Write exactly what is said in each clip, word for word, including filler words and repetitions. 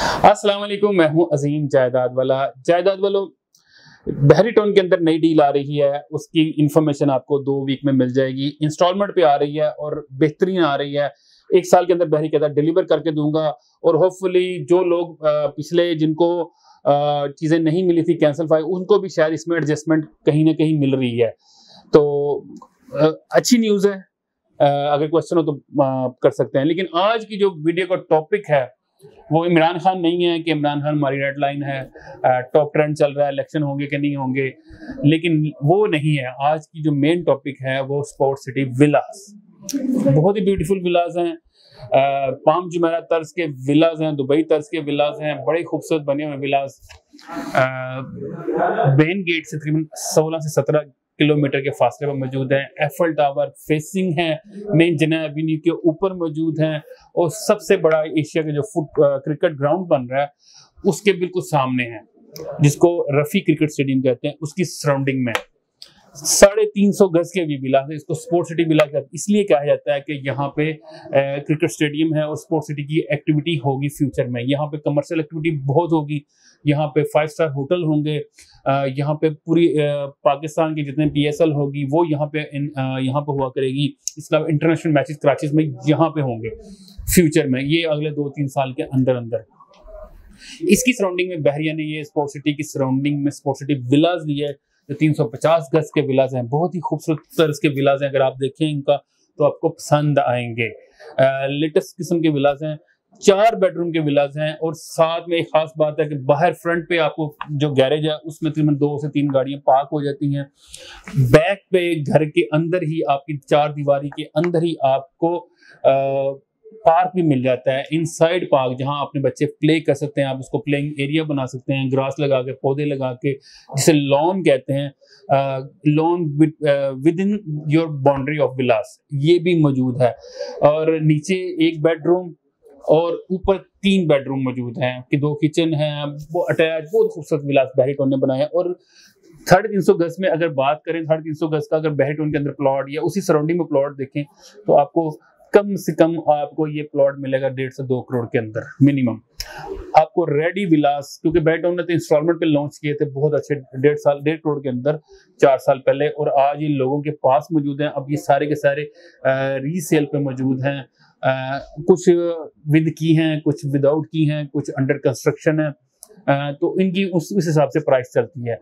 अस्सलाम वालेकुम, मैं हूं अजीम जायदाद वाला। जायदाद वालों, बहरी टाउन के अंदर नई डील आ रही है, उसकी इंफॉर्मेशन आपको दो वीक में मिल जाएगी। इंस्टॉलमेंट पे आ रही है और बेहतरीन आ रही है। एक साल के अंदर बहरी के अंदर डिलीवर करके दूंगा और होपफुली जो लोग पिछले जिनको चीज़ें नहीं मिली थी कैंसिल फाइल, उनको भी शायद इसमें एडजस्टमेंट कहीं ना कहीं मिल रही है। तो अच्छी न्यूज़ है। अगर क्वेश्चन हो तो कर सकते हैं, लेकिन आज की जो वीडियो का टॉपिक है वो इमरान खान नहीं है कि इमरान खान हमारी रेड लाइन है, टॉप ट्रेंड चल रहा है, इलेक्शन होंगे कि नहीं होंगे, लेकिन वो नहीं है। आज की जो मेन टॉपिक है वो स्पोर्ट्स सिटी विलास, बहुत ही ब्यूटीफुल विलास हैं, पाम जुमेरा तर्ज के विलास हैं, दुबई तर्ज के विलास हैं, बड़े खूबसूरत बने हुए विलास। बेन गेट से तकरीबन सोलह से सत्रह किलोमीटर के फासले पर मौजूद है। एफल टावर फेसिंग है, मेन जिना एवेन्यू के ऊपर मौजूद है और सबसे बड़ा एशिया के जो फुट क्रिकेट ग्राउंड बन रहा है उसके बिल्कुल सामने है, जिसको रफी क्रिकेट स्टेडियम कहते हैं, उसकी सराउंडिंग में साढ़े तीन सौ गज के भी विला है। इसको स्पोर्ट्स सिटी विला इसलिए कहा जाता है कि यहाँ पे क्रिकेट स्टेडियम है और स्पोर्ट्स सिटी की एक्टिविटी होगी फ्यूचर में। यहाँ पे कमर्शियल एक्टिविटी बहुत होगी, यहाँ पे फाइव स्टार होटल होंगे, यहाँ पे पूरी पाकिस्तान के जितने पीएसएल होगी वो यहाँ पे यहाँ पे हुआ करेगी। इसके अलावा इंटरनेशनल मैचेस कराची में यहाँ पे होंगे फ्यूचर में, ये अगले दो तीन साल के अंदर अंदर। इसकी सराउंडिंग में बहरिया ने ये स्पोर्ट्स सिटी की सराउंडिंग में स्पोर्ट्स सिटी विलाज ली है। तीन सौ पचास गज के विलाज हैं, बहुत ही खूबसूरत तर्ज के विलाज हैं। अगर आप देखें इनका तो आपको पसंद आएंगे। लेटेस्ट किस्म के विलाज हैं, चार बेडरूम के विलाज हैं और साथ में एक खास बात है कि बाहर फ्रंट पे आपको जो गैरेज है उसमें तकरीबन दो से तीन गाड़ियां पार्क हो जाती हैं। बैक पे घर के अंदर ही, आपकी चार दीवारी के अंदर ही आपको आ, पार्क भी मिल जाता है, इनसाइड पार्क, जहां अपने बच्चे प्ले कर सकते हैं। आप उसको प्लेइंग एरिया बना सकते हैं, ग्रास लगा के, पौधे लगा के, जिसे लॉन कहते हैं, lawn within your boundary of villas, ये भी मौजूद है। और नीचे एक बेडरूम और ऊपर तीन बेडरूम मौजूद हैं, कि दो किचन हैं, वो अटैच, बहुत खूबसूरत विलास बहरी टाउन ने बनाया। और साढ़े तीन सौ गज में अगर बात करें, साढ़े तीन सौ गज का अगर बहरी टाउन के अंदर प्लॉट या उसी सराउंडिंग में प्लॉट देखें तो आपको कम से कम आपको ये प्लॉट मिलेगा डेढ़ से दो करोड़ के अंदर मिनिमम। आपको रेडी विलास, क्योंकि बैट टाउन ने तो इंस्टॉलमेंट पे लॉन्च किए थे बहुत अच्छे, डेढ़ साल डेढ़ करोड़ के अंदर चार साल पहले, और आज ये लोगों के पास मौजूद हैं। अब ये सारे के सारे रीसेल पे मौजूद हैं, आ, कुछ विद की हैं, कुछ विदाउट की हैं, कुछ अंडर कंस्ट्रक्शन है, आ, तो इनकी उस उस हिसाब से प्राइस चलती है।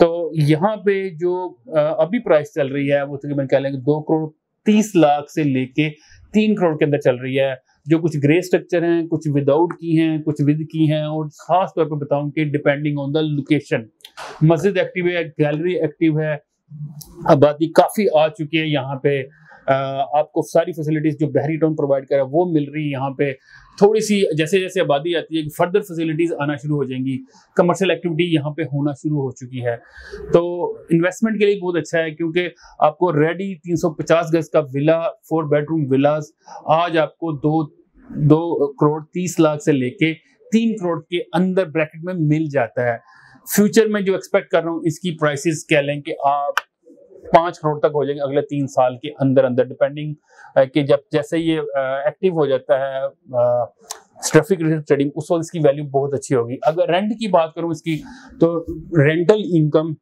तो यहाँ पे जो आ, अभी प्राइस चल रही है वो तकरीबन कह लेंगे दो करोड़ तीस लाख से लेके तीन करोड़ के अंदर चल रही है। जो कुछ ग्रे स्ट्रक्चर हैं, कुछ विदाउट की हैं, कुछ विद की हैं, और खास तौर पर बताऊं कि डिपेंडिंग ऑन द लोकेशन, मस्जिद एक्टिव है, गैलरी एक्टिव है, आबादी काफ़ी आ चुकी है यहाँ पे। आ, आपको सारी फैसिलिटीज़ जो बहरी टाउन प्रोवाइड कर रहा है वो मिल रही है। यहाँ पे थोड़ी सी जैसे जैसे आबादी आती है फर्दर फैसिलिटीज़ आना शुरू हो जाएंगी, कमर्शियल एक्टिविटी यहाँ पे होना शुरू हो चुकी है। तो इन्वेस्टमेंट के लिए बहुत अच्छा है, क्योंकि आपको रेडी तीन सौ पचास गज का विला, फोर बेडरूम विलास आज आपको दो दो करोड़ तीस लाख से लेके तीन करोड़ के अंदर ब्रैकेट में मिल जाता है। फ्यूचर में जो एक्सपेक्ट कर रहा हूँ इसकी प्राइसेस कह लें कि आप पाँच करोड़ तक हो जाएंगे अगले तीन साल के अंदर अंदर, डिपेंडिंग कि जब जैसे ये एक्टिव हो जाता है स्ट्रफिक स्टडिंग, उस वक्त इसकी वैल्यू बहुत अच्छी होगी। अगर रेंट की बात करूं इसकी, तो रेंटल इनकम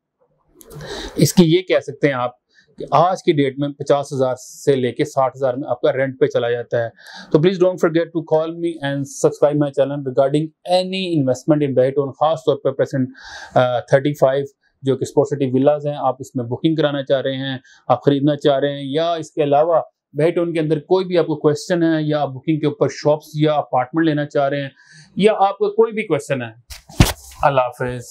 इसकी ये कह सकते हैं आप कि आज की डेट में पचास हज़ार से लेके साठ हज़ार में आपका रेंट पे चला जाता है। तो please don't forget to call me and subscribe my channel regarding any investment in Bahria town, खास तौर पर परसेंट थर्टी फाइव जो कि स्पोर्ट्स सिटी विलाज हैं। आप इसमें बुकिंग कराना चाह रहे हैं, आप खरीदना चाह रहे हैं, या इसके अलावा बहरी टाउन के अंदर कोई भी आपको क्वेश्चन है, या आप बुकिंग के ऊपर शॉप्स या अपार्टमेंट लेना चाह रहे हैं, या आपका कोई भी क्वेश्चन है। अल्लाह हाफिज़।